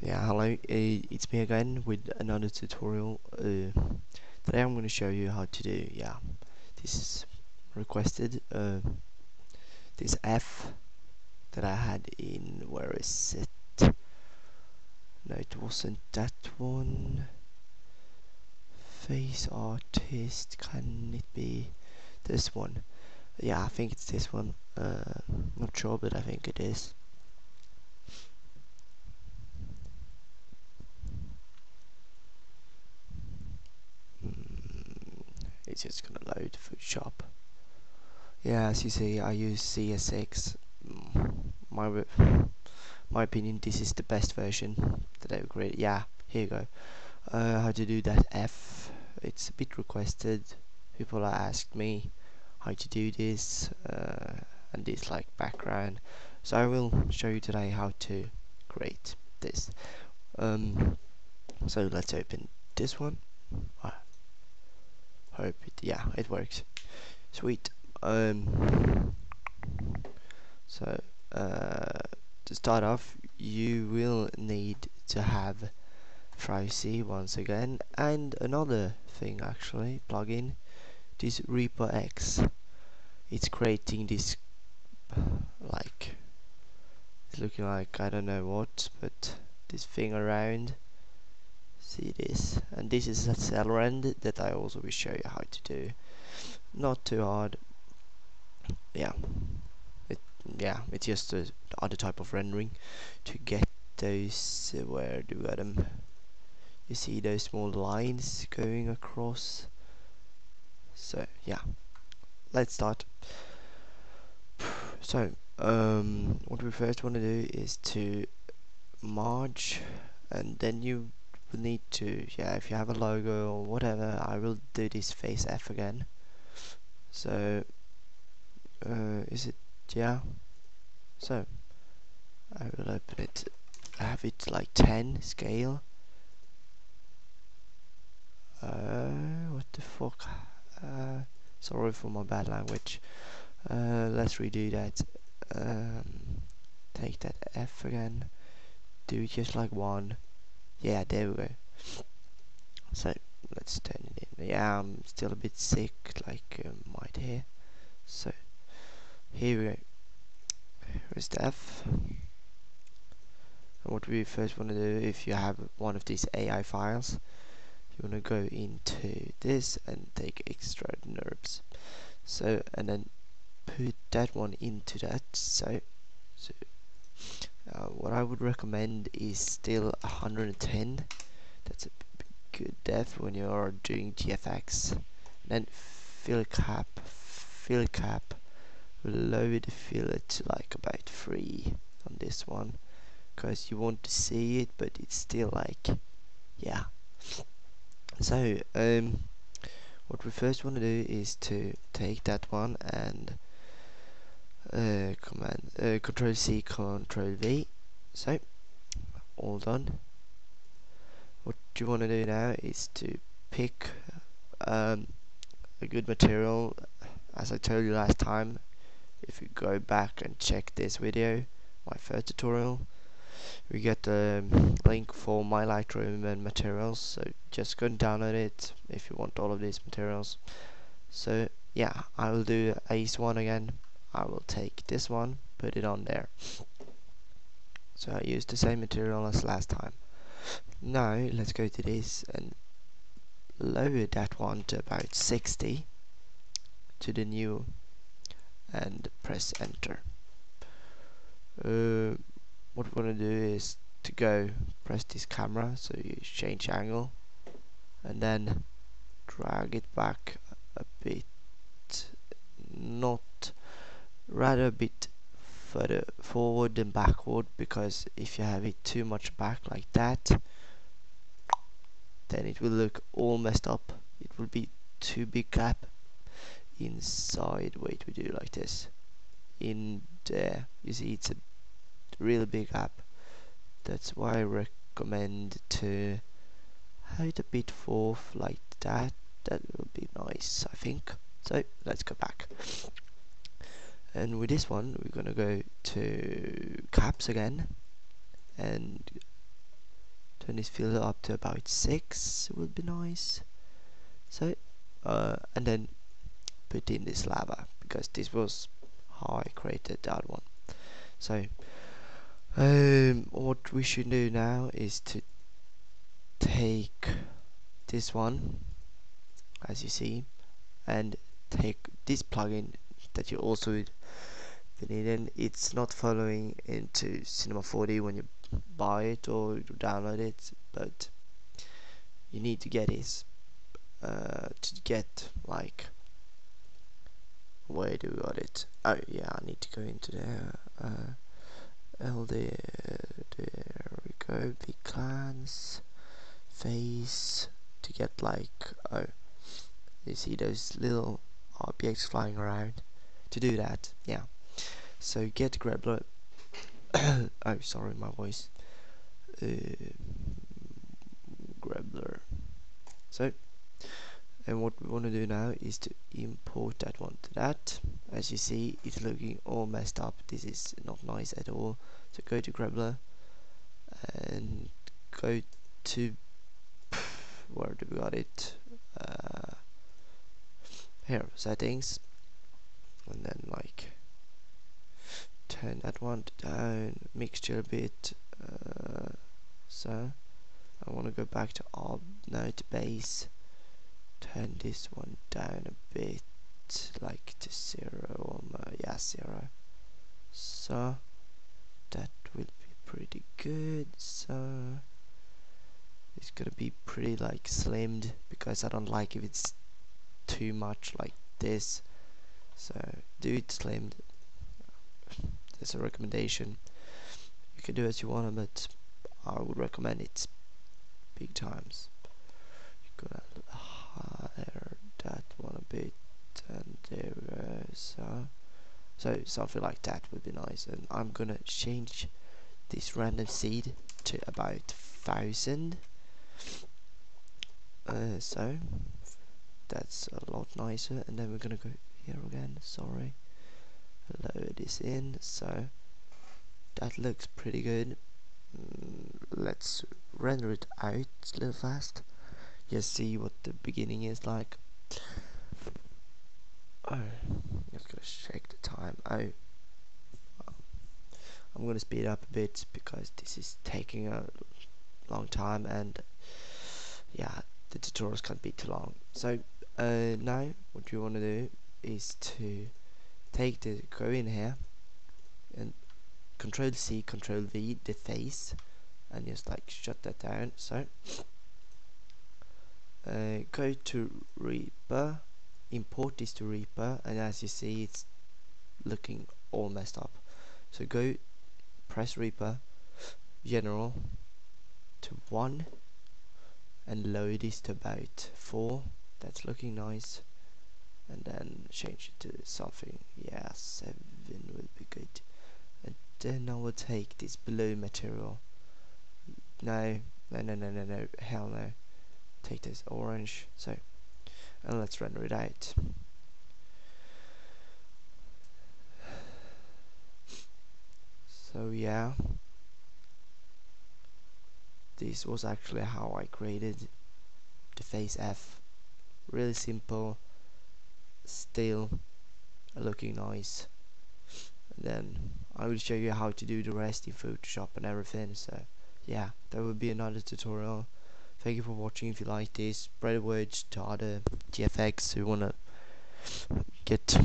Yeah, hello, it's me again with another tutorial. Today I'm going to show you how to do, this is requested, this F that I had in, where is it? No, it wasn't that one. Face artist, can it be this one? Yeah, I think it's this one. Not sure, but I think it is. It's just gonna load Photoshop. Yeah, as you see, I use CS6. My opinion, this is the best version that I've created. Yeah, here you go. How to do that F? It's a bit requested. People have asked me how to do this and this like background. So I will show you today how to create this. So let's open this one. Yeah, it works. Sweet. To start off, you will need to have Tri-C once again, and another thing actually, plugin, this ReeperX. It's creating this, like, it's looking like I don't know what, but this thing around. See this, and this is accelerant that I also will show you how to do. Not too hard. It's just the other type of rendering to get those. Where do we got them? You see those small lines going across. So yeah, let's start. So what we first want to do is to merge, and then you will need to, if you have a logo or whatever. I will do this face F again. So so I will open it, I have it like 10 scale. What the fuck, sorry for my bad language. Let's redo that. Take that F again, do it just like one. Yeah, there we go. So let's turn it in. Yeah, I'm still a bit sick, like right here. So here we go. Here's the F. And what we first want to do, if you have one of these AI files, you want to go into this and take extra NURBS. So, and then put that one into that. So what I would recommend is still 110. That's a good depth when you are doing GFX. And then fill cap, lower the filler to like about 3 on this one, because you want to see it, but it's still like, yeah. So what we first want to do is to take that one and Control C, Control V. So, all done. What you want to do now is to pick a good material. As I told you last time, if you go back and check this video, my first tutorial, we get the link for my Lightroom and materials. So just go and download it if you want all of these materials. So yeah, I will do Ace one again. I will take this one, put it on there. So I use the same material as last time. Now let's go to this and lower that one to about 60 to the new, and press enter. What we want to do is to go press this camera, so you change angle and then drag it back a bit, rather a bit further forward than backward, because if you have it too much back like that, then it will look all messed up. It will be too big gap inside. Wait, we do like this in there. You see, it's a really big gap. That's why I recommend to have it a bit forth like that. That will be nice, I think. So let's go back. And with this one, we're gonna go to caps again and turn this filter up to about 6 would be nice. So and then put in this lava, because this was how I created that one. So what we should do now is to take this one, as you see, and take this plugin that you also would need, and it's not following into Cinema 4D when you buy it or download it, but you need to get this to get, like, where do we got it? Oh yeah, I need to go into there. LD, there we go, the clans face, to get, like, oh, you see those little objects flying around. To do that, yeah, so get Grebbler. Oh, sorry, my voice. Grebbler. So, and what we want to do now is to import that one to that. As you see, it's looking all messed up. This is not nice at all. So go to Grebbler and go to, where do we got it? Here, settings, and then, like, turn that one down, mixture a bit. So I want to go back to our node base, turn this one down a bit, like to 0 or more. Yeah, 0. So that will be pretty good. So it's gonna be pretty, like, slimmed, because I don't like if it's too much like this. So do it slimmed. There's a recommendation. You can do as you want, but I would recommend it big times. You're gonna higher that one a bit, and there we go. So something like that would be nice. And I'm gonna change this random seed to about 1000. So that's a lot nicer. And then we're gonna go here again, sorry, lower this in. So that looks pretty good. Let's render it out a little fast, just see what the beginning is like. Oh, just gonna check the time. Oh, I'm gonna speed up a bit, because this is taking a long time, and yeah, the tutorials can't be too long. So now what you want to do is to take the, go in here and Control C, Control V, the face, and just, like, shut that down. So go to Reaper, import this to Reaper, and as you see, it's looking all messed up. So go, press Reaper, general, to 1, and lower this to about 4. That's looking nice. And then change it to something, yeah, 7 will be good. And then I will take this blue material. No, hell no. Take this orange. So, and let's render it out. So yeah, this was actually how I created the face F. Really simple, still looking nice. And then I will show you how to do the rest in Photoshop and everything. So yeah, that would be another tutorial. Thank you for watching. If you like this, spread the word to other GFX who wanna get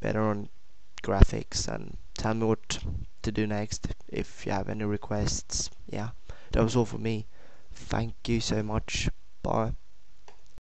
better on graphics, and tell me what to do next if you have any requests. Yeah, that was all for me. Thank you so much. Bye.